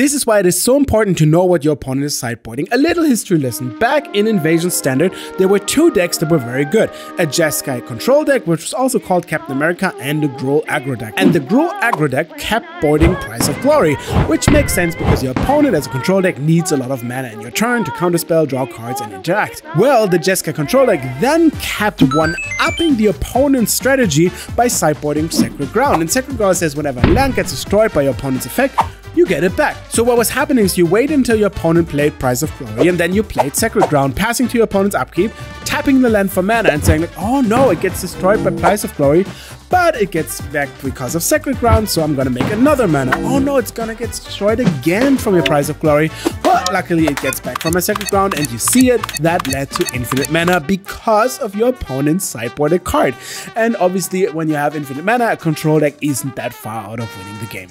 This is why it is so important to know what your opponent is sideboarding. A little history lesson. Back in Invasion Standard, there were two decks that were very good. A Jeskai control deck, which was also called Captain America, and the Gruul aggro deck. And the Gruul aggro deck kept boarding Price of Glory, which makes sense because your opponent as a control deck needs a lot of mana in your turn to counterspell, draw cards, and interact. Well, the Jeskai control deck then kept one-upping the opponent's strategy by sideboarding Sacred Ground. And Sacred Ground says whenever land gets destroyed by your opponent's effect, you get it back. So what was happening is you waited until your opponent played Price of Glory, and then you played Sacred Ground, passing to your opponent's upkeep, tapping the land for mana and saying like, oh no, it gets destroyed by Price of Glory, but it gets back because of Sacred Ground, so I'm gonna make another mana. Oh no, it's gonna get destroyed again from your Price of Glory. Well, luckily it gets back from a Sacred Ground, and you see it, that led to infinite mana because of your opponent's sideboarded card. And obviously when you have infinite mana, a control deck isn't that far out of winning the game.